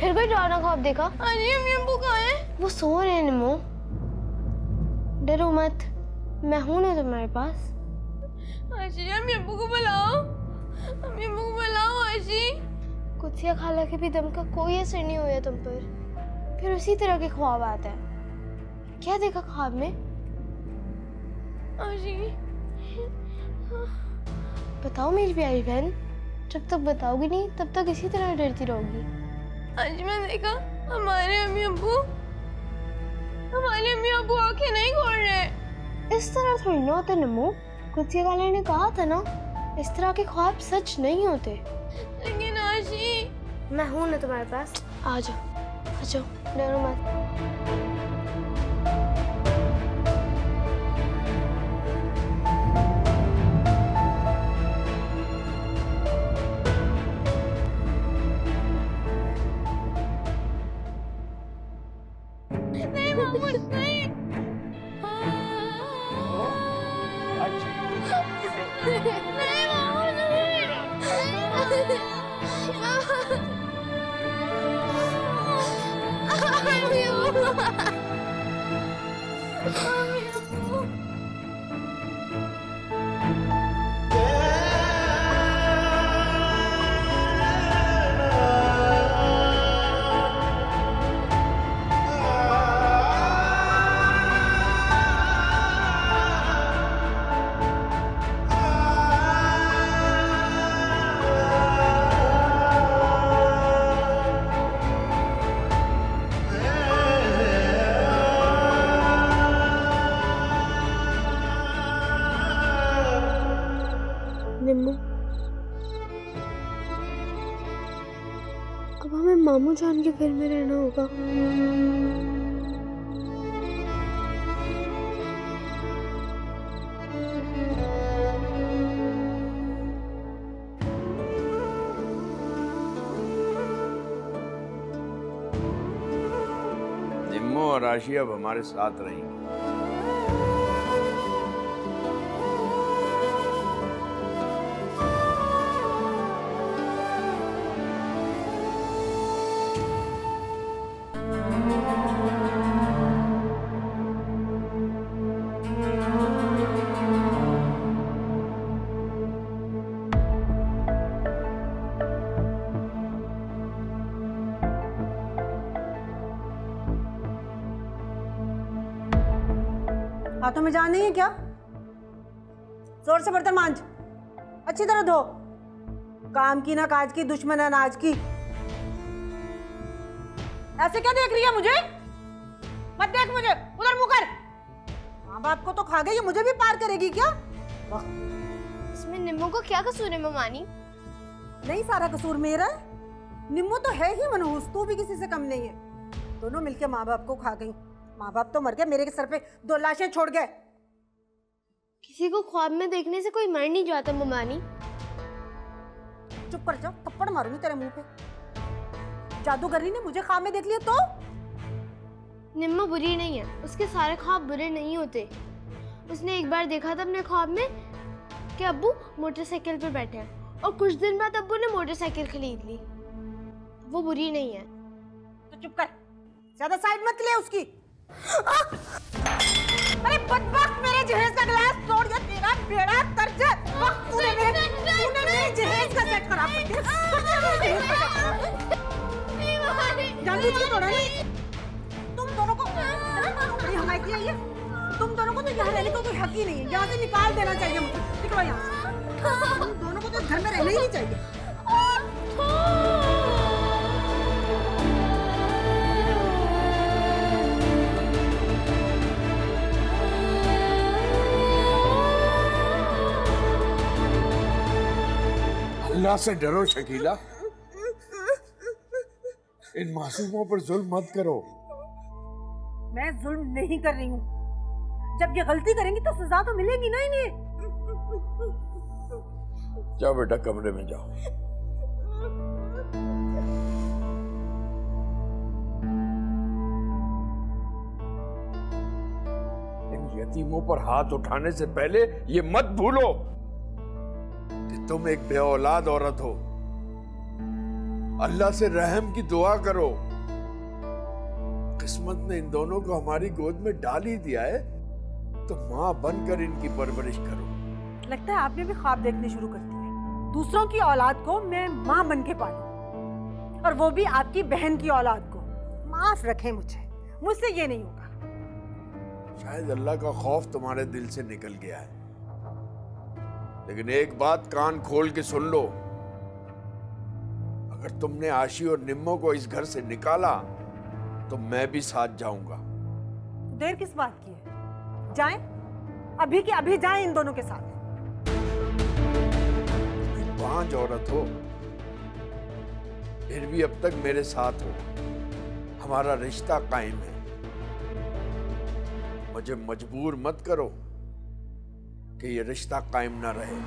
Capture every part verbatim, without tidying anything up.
फिर कोई डरावना ख्वाब देखा? अरे अम्मी अब्बू कहाँ हैं? वो सो रहे हैं। निमो डरो मत, मैं हूँ ना तुम्हारे पास। आशी अम्मी अब्बू को बुलाओ, अम्मी अब्बू को बुलाओ आशी। कुतिया खाला के भी दम का कोई असर नहीं हुआ तुम पर, फिर उसी तरह के ख्वाब आता है। क्या देखा ख्वाब में आशी? बताओ मेरी प्यारी बहन, जब तक बताओगी नहीं तब तक इसी तरह डरती रहोगी। आज मैं देखा हमारे अम्मी अब्बू हमारे अम्मी अब्बू आंखें नहीं खोल रहे। इस तरह थोड़ी ना होता नमो, कुतिया वाले ने कहा था ना इस तरह के ख्वाब सच नहीं होते। लेकिन आशी मैं हूँ ना तुम्हारे पास, आ जाओ आ जाओ, डरो मत। मामू जान के घर में रहना होगा। निम्मो और आशी अब हमारे साथ रहेंगे। हाथों में जान नहीं है क्या? जोर से बर्तन मांझ, अच्छी तरह धो। काम की ना काज की, दुश्मन अनाज की। ऐसे क्या देख रही है मुझे? मत देख मुझे, उधर मुंह कर। माँ बाप को तो खा गई, मुझे भी पार करेगी क्या? इसमें निम्मू को क्या कसूर है ममानी? नहीं, सारा कसूर मेरा है। निम्मू तो है ही मनहूस, तू भी किसी से कम नहीं है। दोनों मिलके माँ बाप को खा गई। माँ बाप तो मर गए, मेरे के सर पे दो लाशें छोड़ गए। किसी को ख्वाब में देखने से कोई मर नहीं जाता ममानी। चुप कर जाओ, थप्पड़ मारूंगी तेरे मुंह पे। जादूगरनी ने मुझे ख्वाब में देख लिया तो? निम्मा बुरी नहीं है, उसके सारे ख्वाब बुरे नहीं होते। उसने एक बार देखा था अपने ख्वाब में कि अब्बू मोटरसाइकिल पे बैठे हैं और कुछ दिन बाद अब्बू ने मोटरसाइकिल खरीद ली। वो बुरी नहीं है। तो चुप कर, ज्यादा साइड मत ले उसकी। आ! अरे बदबख्त, मेरे जहेज का ग्लास तोड़ दिया तेरा बेड़ा तरजे। तूने मेरे तूने मेरे जहेज का सेट खराब कर दिया। जानती क्यों तोड़ा नहीं? तुम दोनों को बड़ी हमायती है ये। तुम दोनों को तो यहाँ रहने का कोई हक ही नहीं है। यहाँ से निकाल देना चाहिए मुझे, निकलो यहाँ से। तुम दोनों को तो घर में रहना ही नहीं चाहिए। अल्लाह से डरो शकीला, इन मासूमों पर जुल्म मत करो। मैं जुल्म नहीं कर रही हूँ। जब ये गलती करेंगी तो सजा तो मिलेगी ना इन्हें। जाओ बेटा कमरे में जाओ। इन यतीमों पर हाथ उठाने से पहले ये मत भूलो तुम एक बेऔलाद औरत हो। अल्लाह से रहम की दुआ करो। किस्मत ने इन दोनों को हमारी गोद में डाल ही दिया है, तो माँ बनकर इनकी परवरिश करो। लगता है आपने भी ख्वाब देखने शुरू कर दिए। दूसरों की औलाद को मैं माँ बन के पालूं, और वो भी आपकी बहन की औलाद को। माफ रखें मुझे, मुझसे ये नहीं होगा। शायद अल्लाह का खौफ तुम्हारे दिल से निकल गया है, लेकिन एक बात कान खोल के सुन लो, अगर तुमने आशी और निम्मो को इस घर से निकाला तो मैं भी साथ जाऊंगा। देर किस बात की है, जाएं, अभी के अभी जाएं इन दोनों के साथ। पांच औरत हो फिर भी अब तक मेरे साथ हो, हमारा रिश्ता कायम है। मुझे मजबूर मत करो कि ये रिश्ता कायम ना रहे।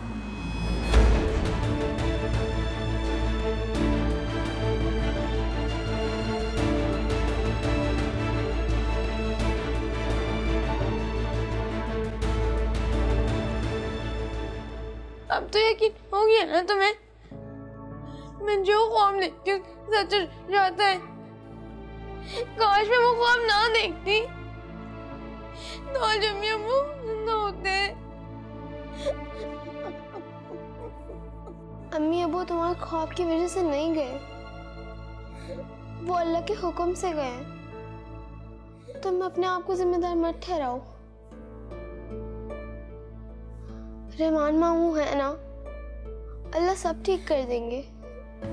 अब तो यकीन हो गया ना तुम्हें, मैं जो ख्वाब देखती हूँ सच जाता है। काश मैं वो ख्वाब ना देखती तो आज अम्मी अम्मू जिंदा होते। अम्मी अबू तुम्हारे ख्वाब की वजह से नहीं गए, वो अल्लाह के हुक्म से गए। तुम अपने आप को जिम्मेदार मत ठहराओ। रहमान मामू है ना, अल्लाह सब ठीक कर देंगे। मेरी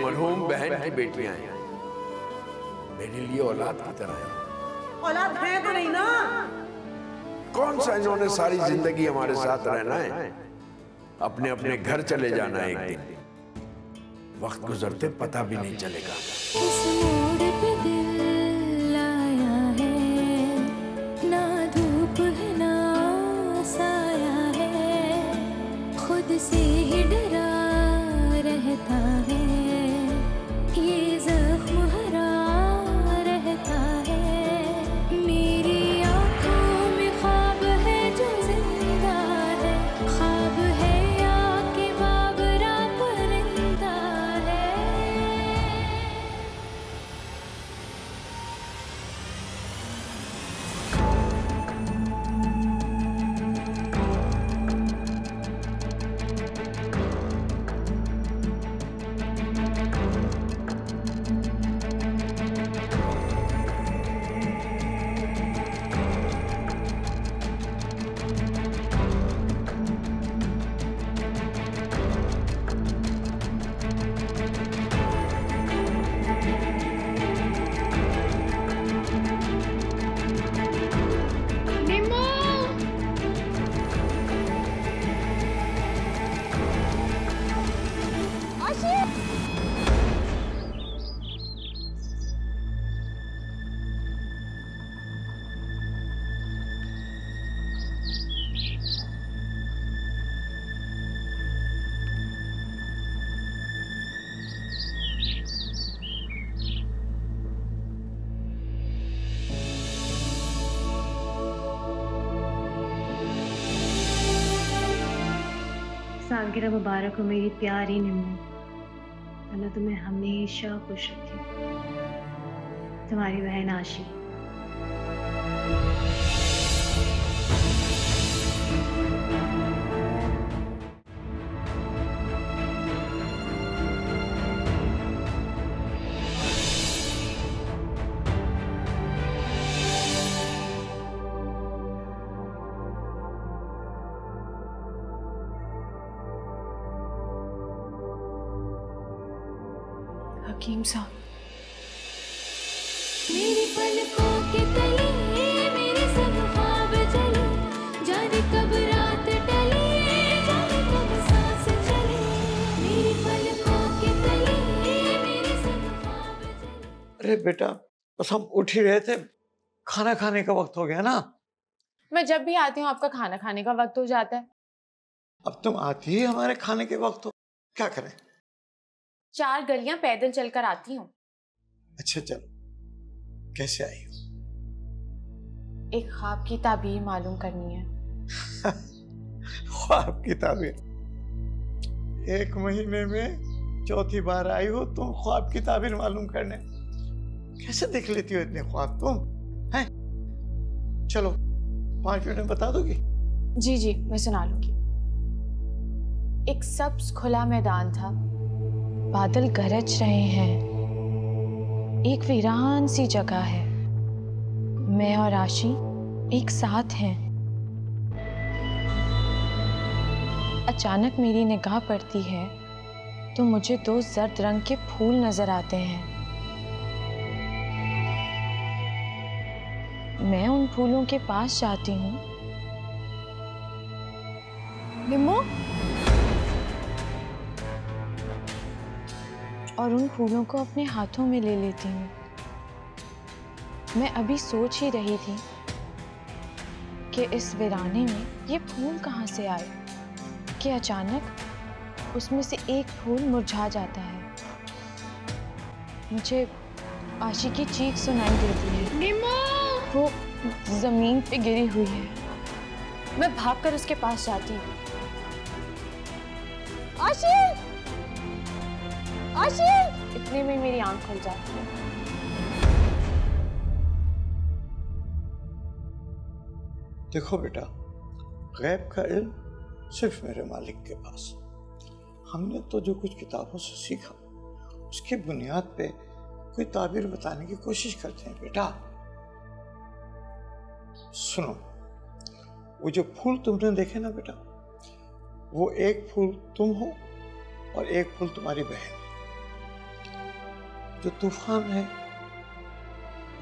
मरहूम बहन की बेटियां हैं, मेरे लिए औलाद की तरह है। औलाद है तो नहीं ना, कौन सा इन्होंने सारी जिंदगी हमारे साथ रहना है। अपने अपने घर चले जाना है एक दिन, वक्त गुजरते पता भी नहीं चलेगा। ना धूप है ना साया है, खुद से ही डरा रहता है, ये जख्म हरा रहता है। मेरी आँखों में ख्वाब है जो जिंदा है, ख्वाब है आके बाबरा परिंदा है। सालगिरह मुबारक हो मेरी प्यारी निम्मू, अल्लाह तुम्हें हमेशा खुश रखे। तुम्हारी बहन आशी। हकीम साहब, मेरी पलकों के तले मेरे सब ख्वाब जले, जाने कब रात टले, जाने कब सांस चले। मेरी पलकों के तले मेरे सब ख्वाब जले। अरे बेटा, बस हम उठ ही रहे थे, खाना खाने का वक्त हो गया ना। मैं जब भी आती हूँ आपका खाना खाने का वक्त हो जाता है। अब तुम आती ही हमारे खाने के वक्त हो, क्या करें। चार गलियां पैदल चलकर आती हूँ। अच्छा चलो, कैसे आई हो? एक ख्वाब की ताबीर मालूम करनी है। ख्वाब की ताबीर? एक महीने में चौथी बार आई हो तुम ख्वाब की ताबीर मालूम करने? कैसे देख लेती हो इतने ख्वाब तुम? हैं? चलो पांच मिनट में बता दोगी? जी जी मैं सुना लूंगी। एक सब्ज खुला मैदान था, बादल गरज रहे हैं, एक वीरान सी जगह है, मैं और आशी एक साथ हैं। अचानक मेरी निगाह पड़ती है तो मुझे दो जर्द रंग के फूल नजर आते हैं। मैं उन फूलों के पास जाती हूँ। निम्मो, और उन फूलों को अपने हाथों में ले लेती हूँ। मैं अभी सोच ही रही थी कि इस वीराने में ये फूल कहाँ से आए कि अचानक उसमें से एक फूल मुरझा जाता है। मुझे आशी की चीख सुनाई देती है। निम्मो! वो जमीन पे गिरी हुई है। मैं भागकर उसके पास जाती हूँ। आशी! आशी! इतने में मेरी आंख खुल जाती है। देखो बेटा, गैब का इल्म सिर्फ मेरे मालिक के पास। हमने तो जो कुछ किताबों से सीखा उसकी बुनियाद पे कोई ताबीर बताने की कोशिश करते हैं। बेटा सुनो, वो जो फूल तुमने देखे ना बेटा, वो एक फूल तुम हो और एक फूल तुम्हारी बहन। जो तूफान है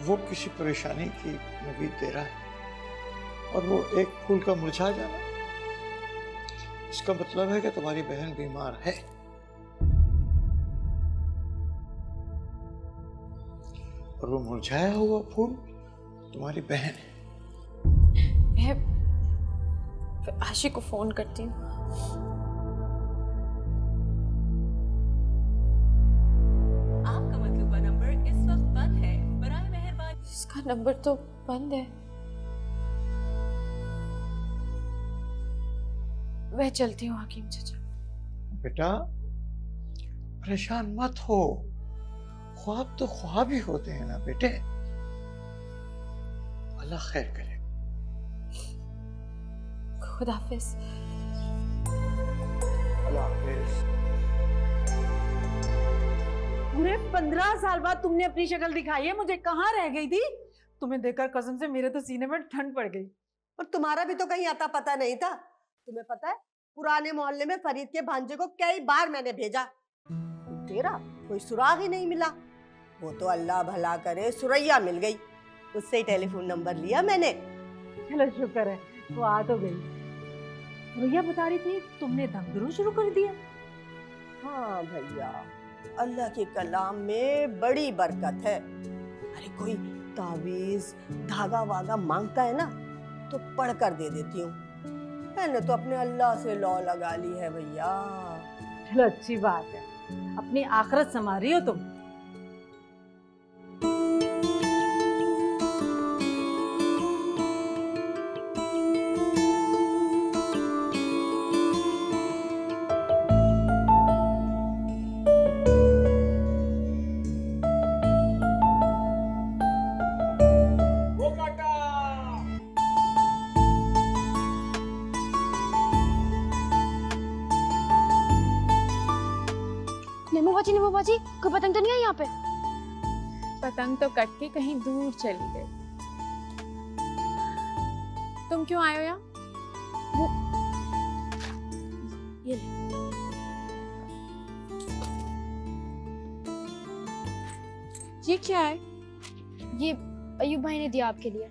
वो किसी परेशानी की नवीद दे रहा है, और वो एक फूल का मुरझा जाना इसका मतलब है कि तुम्हारी बहन बीमार है। और वो मुरझाया हुआ फूल तुम्हारी बहन है। मैं आशी को फोन करती हूँ। आपका मतलूबा नंबर इस वक्त बंद है, बराए मेहरबानी। इसका नंबर तो बंद है। मैं चलती हूँ हकीम चाचा। बेटा परेशान मत हो, ख्वाब तो ख्वाब ही होते हैं ना बेटे। अल्लाह खैर करे। खुदा हाफिज। पूरे पंद्रह साल बाद तुमने अपनी शक्ल दिखाई है मुझे। कहाँ रह गई थी? तुम्हें देखकर कसम से मेरे तो सीने में ठंड पड़ गई। और तुम्हारा भी तो कहीं आता पता नहीं था। तुम्हें पता है पुराने मोहल्ले में फरीद के भांजे को कई बार मैंने भेजा, तेरा कोई सुराग ही नहीं मिला। वो तो अल्लाह भला करे सुरैया मिल गई, उससे ही टेलीफोन नंबर लिया मैंने। चलो शुक्र है वो आ तो गई। सुरैया बता रही थी तुमने दमदरू शुरू कर दिया। हाँ भैया, अल्लाह के कलाम में बड़ी बरकत है। अरे कोई तावीज धागा वागा मांगता है ना तो पढ़ कर दे देती हूँ। मैंने तो अपने अल्लाह से लौ लगा ली है भैया। चलो अच्छी बात है, अपनी आखिरत संवारी हो तुम। जी, कोई पतंग तो नहीं आई यहाँ पे? पतंग तो कट के कहीं दूर चली गई। तुम क्यों आए हो यहाँ? वो ये ये क्या है? ये अयूब भाई ने दिया आपके लिए।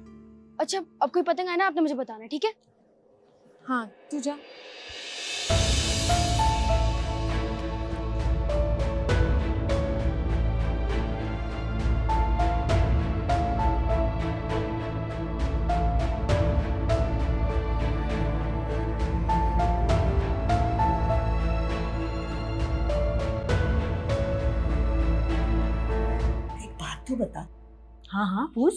अच्छा अब कोई पतंग आए ना आपने मुझे बताना, ठीक है? हाँ तू जा। बता। हाँ हाँ पूछ।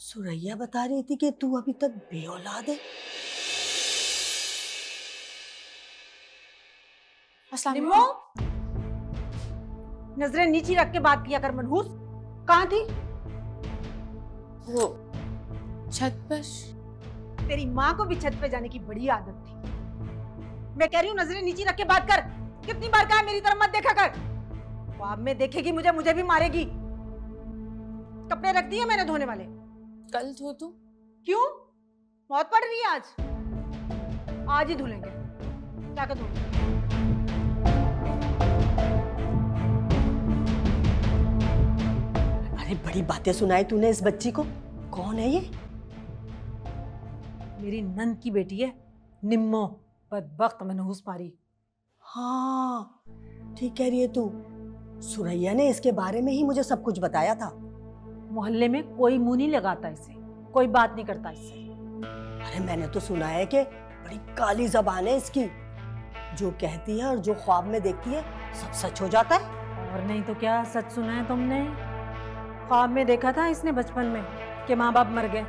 सुरैया बता रही थी कि तू अभी तक बेऔलाद है। नजरें नीची रख के बात किया कर मनहूस। कहाँ थी? वो छत पर। तेरी माँ को भी छत पे जाने की बड़ी आदत थी। मैं कह रही हूँ नजरें नीची रख के बात कर। कितनी बार कहा मेरी तरफ मत देखा कर। ख्वाब में देखेगी मुझे, मुझे भी मारेगी। कपड़े रख दिए मैंने धोने वाले, कल धो तू। क्यों? बहुत पड़ रही है आज। आज ही धुलेंगे, जाकर धो। बड़ी बातें सुनाई तूने इस बच्ची को। कौन है ये? मेरी नंद की बेटी है निम्मो, बदबख्त मनहूस पारी। हाँ ठीक कह रही है तू, सुरैया ने इसके बारे में ही मुझे सब कुछ बताया था। मोहल्ले में कोई मुंह नहीं लगाता इसे, कोई बात नहीं करता इससे। अरे मैंने तो सुना है कि बड़ी काली जबान है इसकी, जो कहती है और जो ख्वाब में देखती है सब सच हो जाता है। और नहीं तो क्या सच सुना है तुमने? ख्वाब में देखा था इसने बचपन में कि माँ बाप मर गए,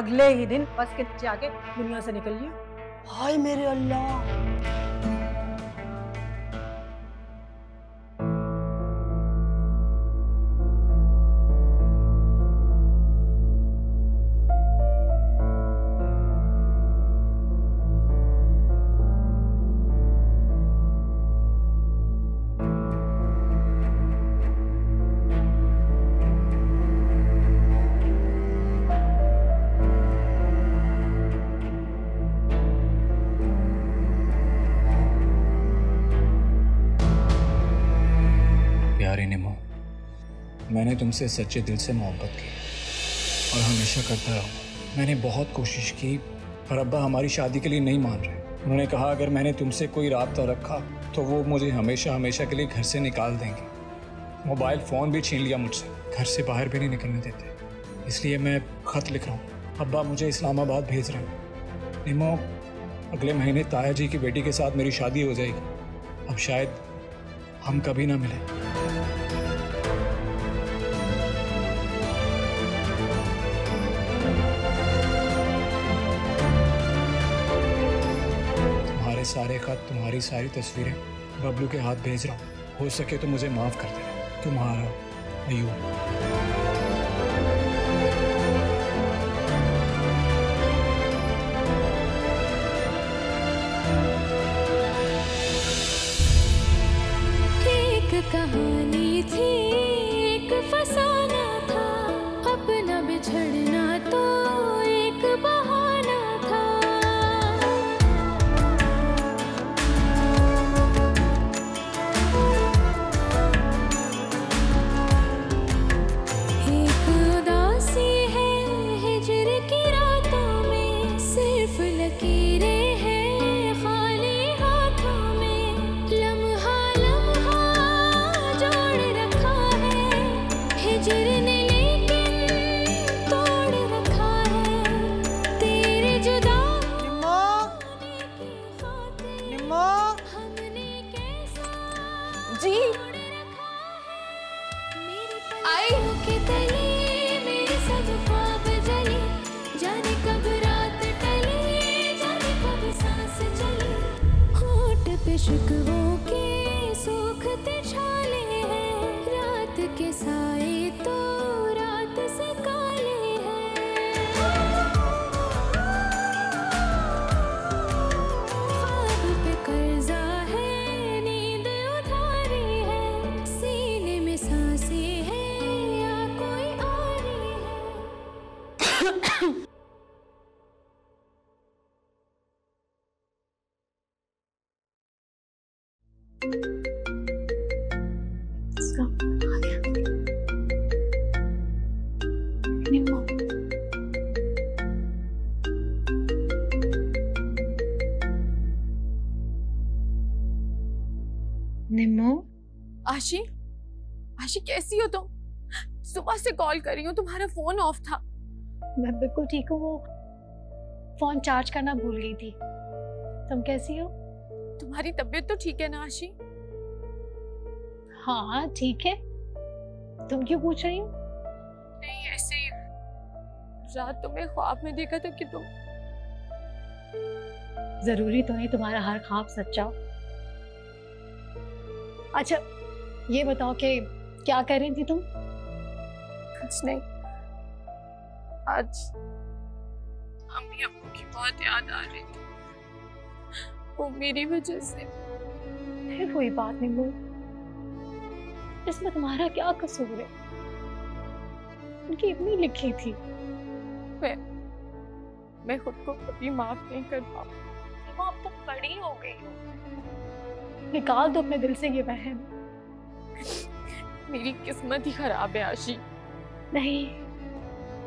अगले ही दिन बस के नीचे आके दुनिया से निकल गई। हाय मेरे अल्लाह। मैंने तुमसे सच्चे दिल से मोहब्बत की और हमेशा करता रहूँगा। मैंने बहुत कोशिश की पर अब्बा हमारी शादी के लिए नहीं मान रहे। उन्होंने कहा अगर मैंने तुमसे कोई राब्ता रखा तो वो मुझे हमेशा हमेशा के लिए घर से निकाल देंगे। मोबाइल फ़ोन भी छीन लिया मुझसे, घर से बाहर भी नहीं निकलने देते। इसलिए मैं ख़त लिख रहा हूँ, अब्बा मुझे इस्लामाबाद भेज रहे हैं। निमो अगले महीने ताया जी की बेटी के साथ मेरी शादी हो जाएगी। अब शायद हम कभी ना मिलें। सारे खत, तुम्हारी सारी तस्वीरें बबलू के हाथ भेज रहा हूँ। हो सके तो मुझे माफ कर देना। तुम्हारा अय्यूब। एक कहानी थी, एक फसाना था, अपना बिछड़ना तो एक बहाना था। शिकवों के सूखते छाले हैं, रात के साए तो रात से काले हैं। ख्वाब पे कर्जा है, नींद उधारी है, सीने में सांसें हैं या कोई आरी है। निम्मो। आशी, आशी कैसी हो तुम? तो? सुबह से कॉल कर रही हूँ, तुम्हारा फोन ऑफ था। मैं बिल्कुल ठीक हूँ, वो फोन चार्ज करना भूल गई थी। तुम कैसी हो? तुम्हारी तबीयत तो ठीक है ना आशी? हाँ ठीक है, तुम क्यों पूछ रही हो? नहीं ऐसे ही। रात तुम्हें ख्वाब में देखा था कि तुम। जरूरी तो नहीं तुम्हारा हर ख्वाब सच्चा हो। अच्छा ये बताओ कि क्या कह रही थी तुम? कुछ नहीं, आज अम्मी अब्बू की बहुत याद आ रही थी, वो मेरी वजह से। फिर कोई बात नहीं बोल, इसमें तुम्हारा क्या कसूर है? उनकी इतनी लिखी थी। मैं मैं खुद को कभी माफ नहीं कर पाऊँ। आप तो बड़ी हो गई हो, निकाल दो अपने दिल से ये वहम। मेरी किस्मत ही खराब है आशी। नहीं,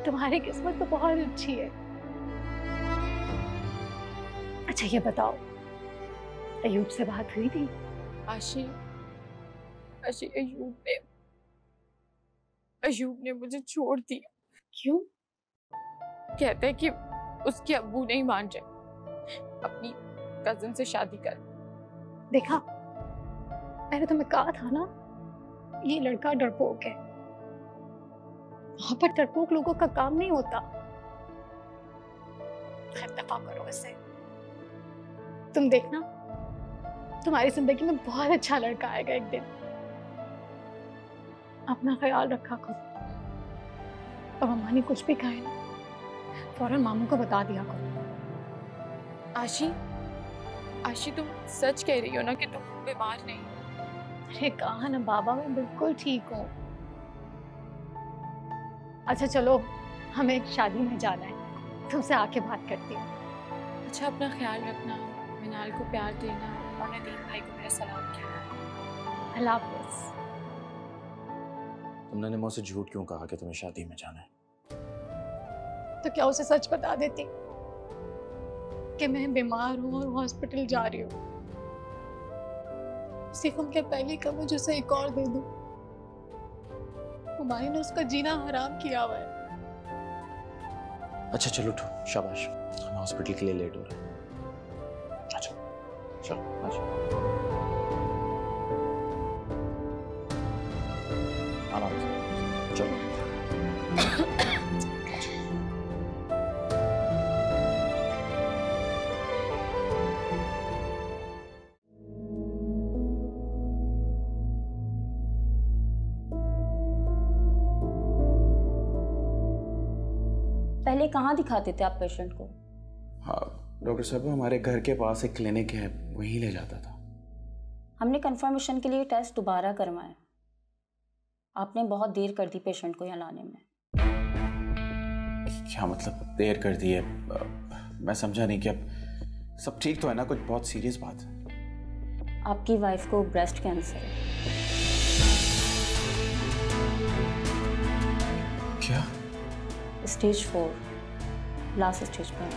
तुम्हारी किस्मत तो बहुत अच्छी है। अच्छा ये बताओ, अयूब से बात हुई थी? आशी, आशी अयूब ने अयूब ने मुझे छोड़ दिया। क्यों? कहते हैं कि उसके अब्बू नहीं मान रहे, अपनी कजन से शादी कर। देखा, मैंने तुम्हें कहा था ना, ये लड़का डरपोक है। वहां पर डरपोक लोगों का काम नहीं होता। खत्म करो इसे। तुम देखना, तुम्हारी जिंदगी में बहुत अच्छा लड़का आएगा एक दिन। अपना ख्याल रखा करो। और मम्मा ने कुछ भी कहा है ना, फौरन मामू को बता दिया करो। आशी, आशी तुम सच कह रही हो ना कि तुम बीमार नहीं? अरे कहा ना बाबा, मैं बिल्कुल ठीक हूँ। अच्छा चलो, हमें एक शादी में जाना है, तुमसे आके बात करती हूँ। अच्छा अपना ख्याल रखना, मिनाल को प्यार देना और नदीम भाई को मेरा सलाम कहना। अल्लाह हाफ़िज़। तुमने निमो से झूठ क्यों कहा कि तुम्हें शादी में जाना है? तो क्या उसे सच बता देती कि मैं बीमार हूँ और हॉस्पिटल जा रही हूँ? उसी को क्या पहले का मुझे उसे एक और दे दूँ? हुमायूं ने उसका जीना हराम किया हुआ है। अच्छा चलो उठो, शाबाश, हम हॉस्पिटल के लिए लेट हो रहे हैं। अच्छा चलो, अच्छा आराम से चलो। पहले कहाँ दिखाते थे आप पेशेंट को? हाँ डॉक्टर साहब, हमारे घर के पास एक क्लिनिक है, वहीं ले जाता था। हमने कंफर्मेशन के लिए टेस्ट दोबारा करवाए। आपने बहुत देर कर दी पेशेंट को यहाँ लाने में। क्या मतलब देर कर दी है? मैं समझा नहीं। कि अब सब ठीक तो है ना, कुछ बहुत सीरियस बात है? आपकी वाइफ को ब्रेस्ट कैंसर है। क्या? स्टेज फोर, लास्ट स्टेज पर।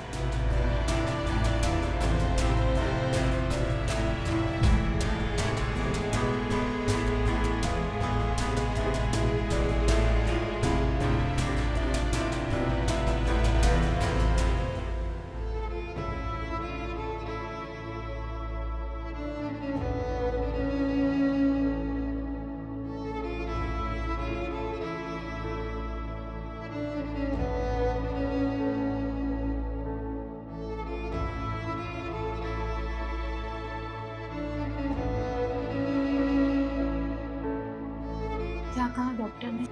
क्या कहा डॉक्टर ने?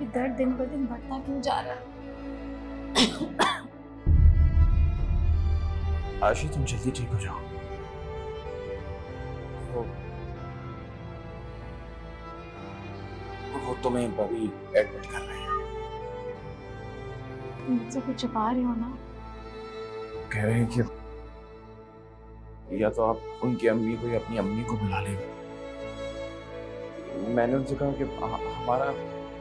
ये दर्द दिन ब दिन बढ़ता क्यों जा रहा है? आशी तुम जल्दी ठीक हो जाओ। वो वो तुम्हें बबी एडमिट कर रहे हैं। मुझसे कुछ छुपा रहे हो ना? कह रहे हैं कि या तो आप उनकी अम्मी को या अपनी अम्मी को बुला ले। मैंने उनसे कहा कि हमारा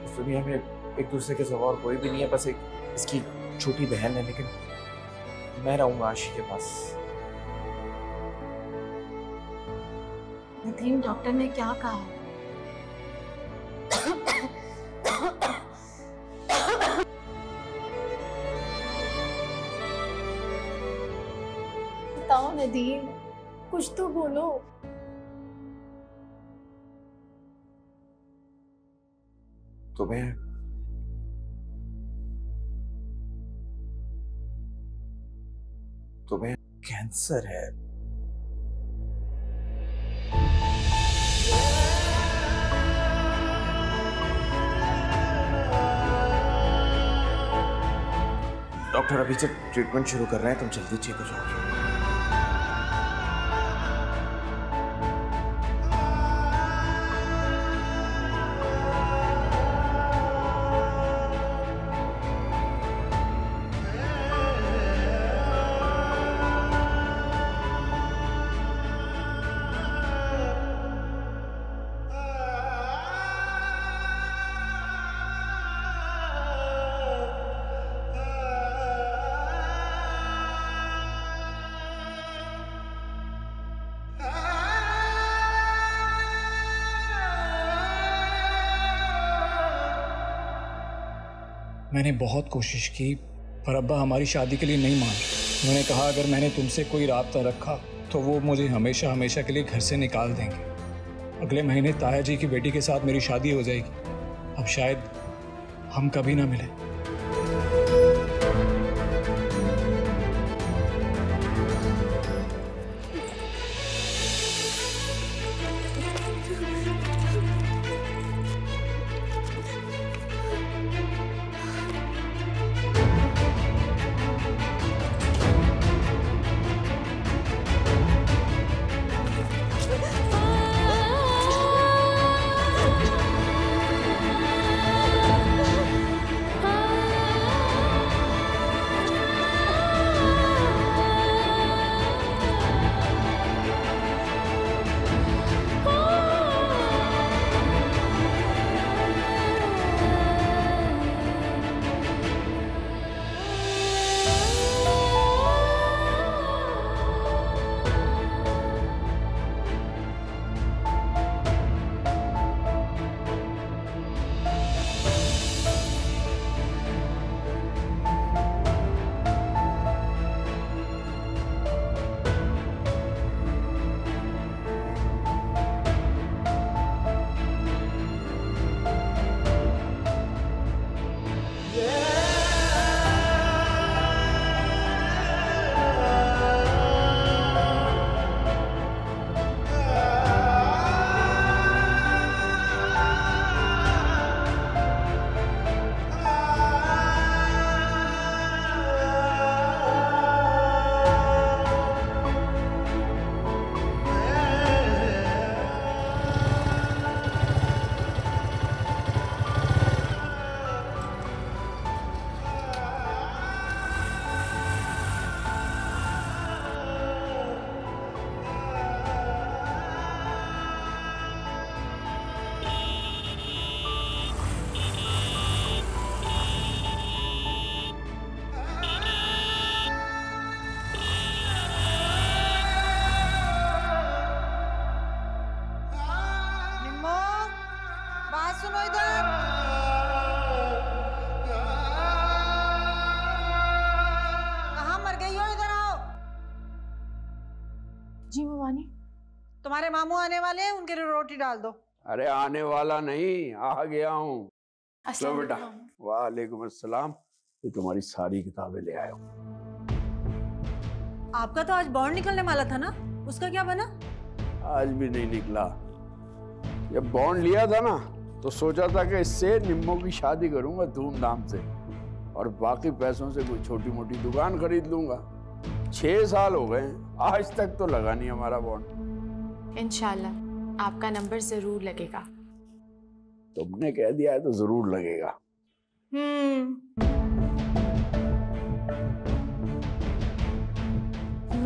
इस दुनिया में एक दूसरे के सिवा और कोई भी नहीं है, बस एक इसकी छोटी बहन है, लेकिन मैं रहूँगा आशी के पास। नदीम, डॉक्टर ने क्या कहा? बताओ नदीम, कुछ तो बोलो। तुम्हें तुम्हें कैंसर है। डॉक्टर अभी से ट्रीटमेंट शुरू कर रहे हैं, तुम जल्दी ठीक हो जाओगे। मैंने बहुत कोशिश की पर अब्बा हमारी शादी के लिए नहीं मान। उन्होंने कहा अगर मैंने तुमसे कोई राब्ता रखा तो वो मुझे हमेशा हमेशा के लिए घर से निकाल देंगे। अगले महीने ताया जी की बेटी के साथ मेरी शादी हो जाएगी। अब शायद हम कभी ना मिलें। जी भवानी, तुम्हारे मामू आने वाले हैं, उनके लिए रोटी डाल दो। अरे आने वाला नहीं, आ गया हूँ। चलो बेटा। वालेकुम अस्सलाम। ये तुम्हारी सारी किताबें ले आया हूँ। आपका तो आज बॉन्ड निकलने वाला था ना, उसका क्या बना? आज भी नहीं निकला। जब बॉन्ड लिया था ना तो सोचा था कि इससे निम्मो की शादी करूंगा धूमधाम से और बाकी पैसों से कोई छोटी मोटी दुकान खरीद लूंगा। छह साल हो गए, आज तक तो लगा नहीं हमारा बॉन्ड। इंशाल्लाह आपका नंबर जरूर लगेगा। तुमने कह दिया है तो जरूर लगेगा। हम्म।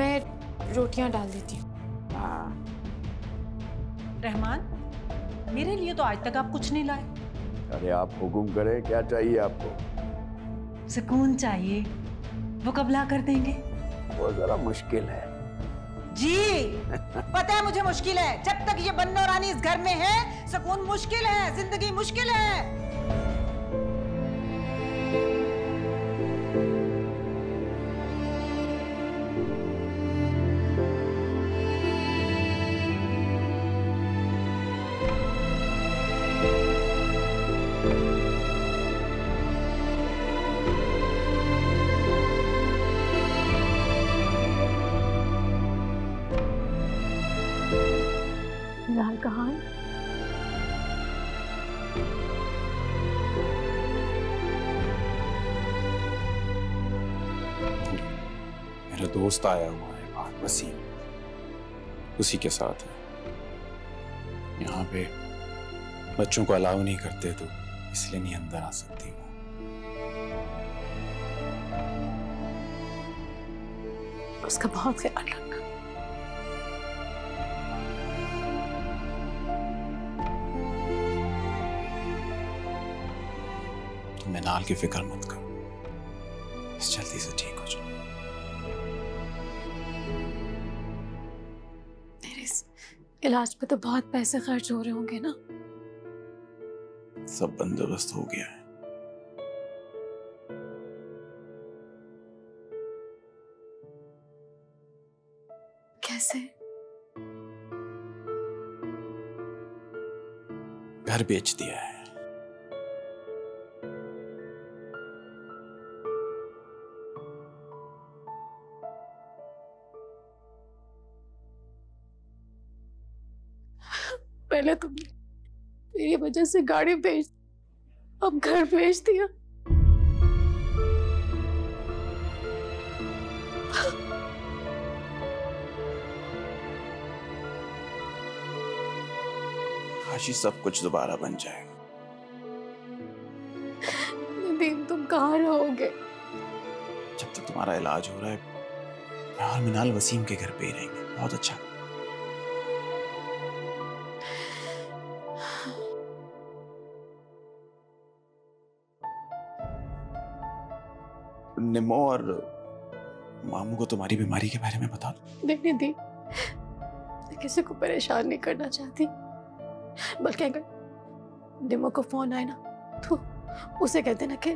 मैं रोटियां डाल देती हूँ। हाँ। रहमान, मेरे लिए तो आज तक आप कुछ नहीं लाए। अरे आप हुकुम करें, क्या चाहिए आपको? सुकून चाहिए, वो कब ला कर देंगे? वो जरा मुश्किल है जी। पता है मुझे मुश्किल है। जब तक ये बन्नो रानी इस घर में है, सुकून मुश्किल है, जिंदगी मुश्किल है। निहाल कहाँ है? मेरा दोस्त आया हुआ है बाहर, वसीम, उसी के साथ है। यहाँ पे बच्चों को अलाउ नहीं करते तो इसलिए नहीं अंदर आ सकती हूँ। उसका बहुत ख्याल रखना। तुम निहाल की फिक्र मत करो, जल्दी से ठीक हो जाओ। इलाज पे तो बहुत पैसे खर्च हो रहे होंगे ना? सब बंदोबस्त हो गया है। कैसे? घर बेच दिया है। पहले तुमने तेरी वजह से गाड़ी बेच, अब घर बेच दिया। काश सब कुछ दोबारा बन जाएगा। नदीम, तुम कहाँ रहोगे? जब तक तुम्हारा इलाज हो रहा है मैं और मिनाल वसीम के घर पे ही रहेंगे। बहुत अच्छा। निमो और मामू को तुम्हारी बीमारी के बारे में बता दो। देखने दी, किसी को परेशान नहीं करना चाहती, बल्कि अगर निमो को फोन आए ना तो उसे कहते ना कि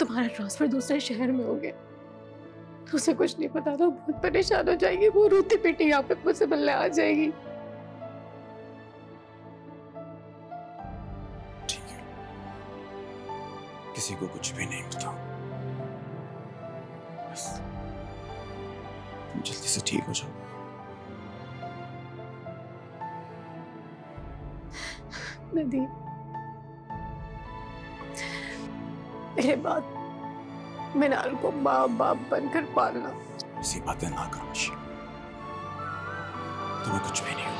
तुम्हारा ट्रांसफर दूसरे शहर में हो गया। उसे कुछ नहीं पता था, बहुत परेशान हो जाएगी। वो रोती पीटी यहाँ पे मुझसे मिलने आ जाएगी। ठीक है, किसी को कुछ भी नहीं बताओ। तुम जल्दी से ठीक हो जाओ। नदीम, मेरे बाद मिनाल को बाप बाप बनकर पालना। ऐसी बातें ना करो आशी, तुम्हें कुछ भी नहीं होगा।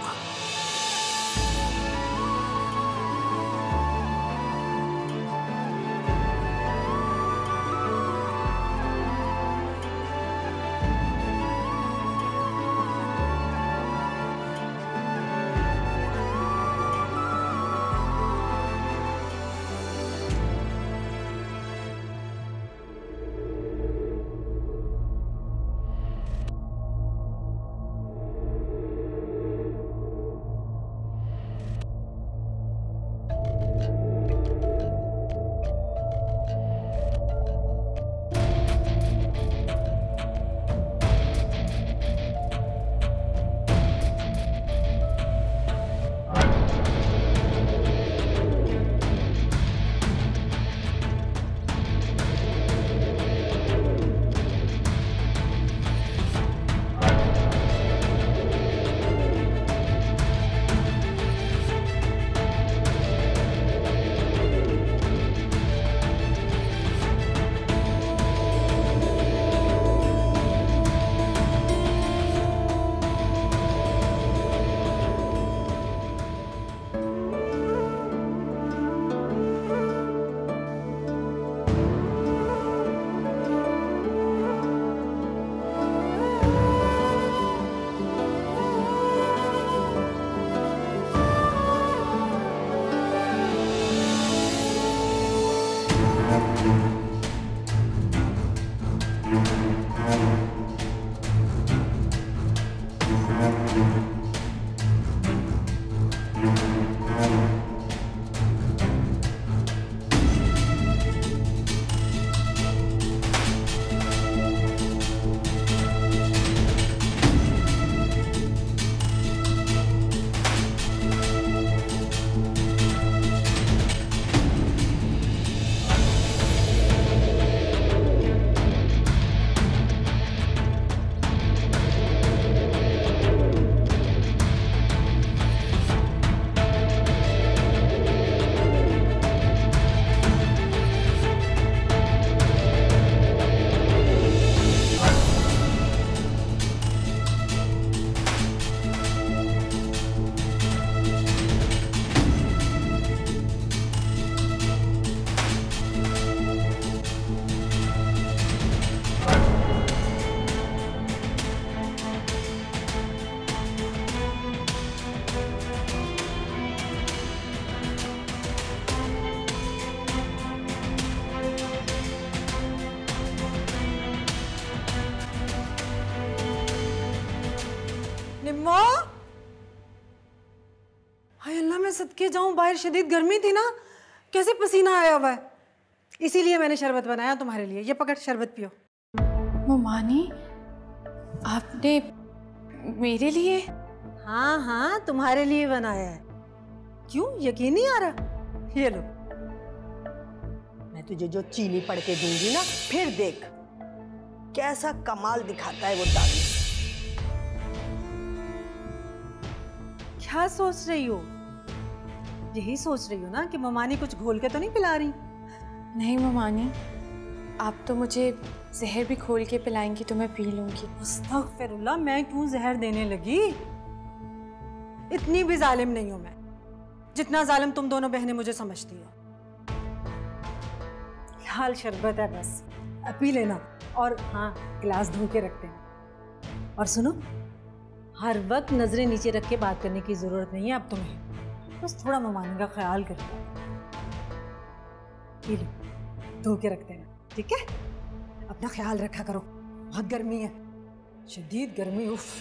मैं सदके जाऊं, बाहर शदीद गर्मी थी ना, कैसे पसीना आया हुआ है, इसीलिए मैंने शरबत बनाया तुम्हारे लिए, ये पकड़ शरबत पियो। मुमानी आपने मेरे लिए? हाँ हाँ तुम्हारे लिए बनाया है। क्यों यकीन नहीं आ रहा? ये लो, मैं तुझे जो चीनी पड़ के दूंगी ना, फिर देख कैसा कमाल दिखाता है वो दादी। क्या सोच रही हो? यही सोच रही हो ना कि ममानी कुछ घोल के तो नहीं पिला रही? नहीं ममानी, आप तो मुझे जहर भी घोल के पिलाएंगी तो मैं पी लूंगी। अस्तगफिरुल्लाह, मैं क्यों जहर देने लगी? इतनी भी जालिम नहीं हूं मैं, जितना जालिम तुम दोनों बहनें मुझे समझती हो। लाल शरबत है बस, पी लेना, और हाँ गिलास धो के रखते हैं। और सुनो, हर वक्त नजरें नीचे रख के बात करने की जरूरत नहीं है अब तुम्हें, बस थोड़ा ममानी का ख्याल करो। धो के रखते हैं, ठीक है? अपना ख्याल रखा करो, बहुत गर्मी है, शदीद गर्मी। उफ।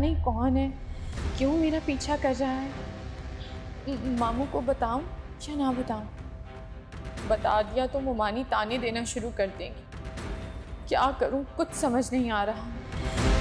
नहीं कौन है, क्यों मेरा पीछा कर रहा है? मामू को बताऊं या ना बताऊं? बता दिया तो मुमानी ताने देना शुरू कर देंगी। क्या करूं, कुछ समझ नहीं आ रहा।